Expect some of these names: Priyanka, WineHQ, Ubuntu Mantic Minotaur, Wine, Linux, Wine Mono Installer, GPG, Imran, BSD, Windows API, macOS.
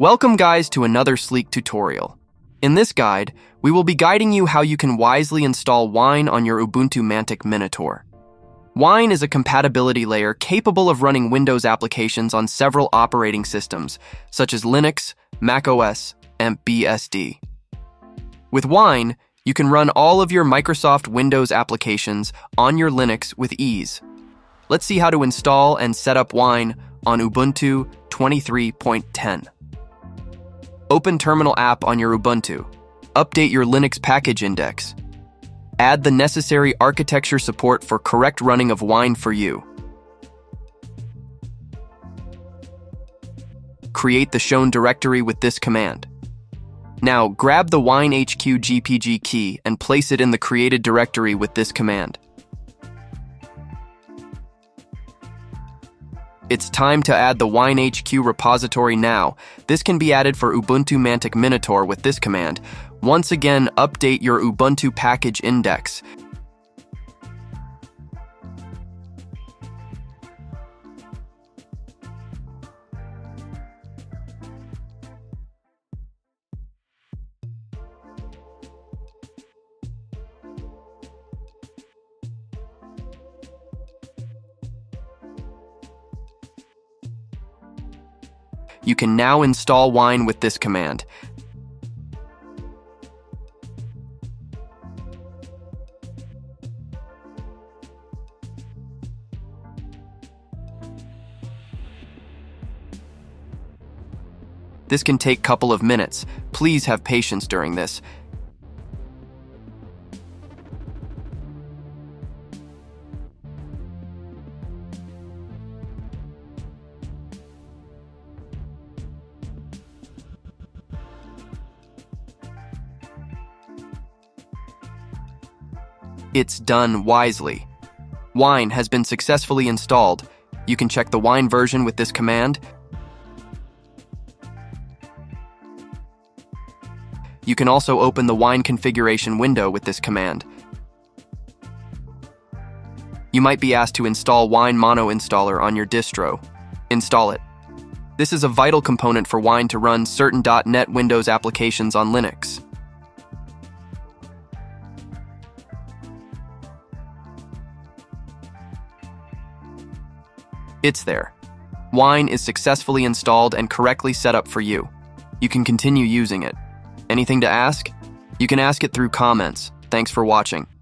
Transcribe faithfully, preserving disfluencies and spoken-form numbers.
Welcome guys to another sleek tutorial. In this guide, we will be guiding you how you can wisely install Wine on your Ubuntu Mantic Minotaur. Wine is a compatibility layer capable of running Windows applications on several operating systems, such as Linux, macOS, and B S D. With Wine, you can run all of your Microsoft Windows applications on your Linux with ease. Let's see how to install and set up Wine on Ubuntu twenty-three point ten. Open Terminal app on your Ubuntu. Update your Linux package index. Add the necessary architecture support for correct running of Wine for you. Create the shown directory with this command. Now, grab the WineHQ G P G key and place it in the created directory with this command. It's time to add the WineHQ repository now. This can be added for Ubuntu Mantic Minotaur with this command. Once again, update your Ubuntu package index. You can now install Wine with this command. This can take a couple of minutes. Please have patience during this. It's done wisely. Wine has been successfully installed. You can check the Wine version with this command. You can also open the Wine configuration window with this command. You might be asked to install Wine Mono Installer on your distro. Install it. This is a vital component for Wine to run certain dot net Windows applications on Linux. It's there. Wine is successfully installed and correctly set up for you. You can continue using it. Anything to ask? You can ask it through comments. Thanks for watching.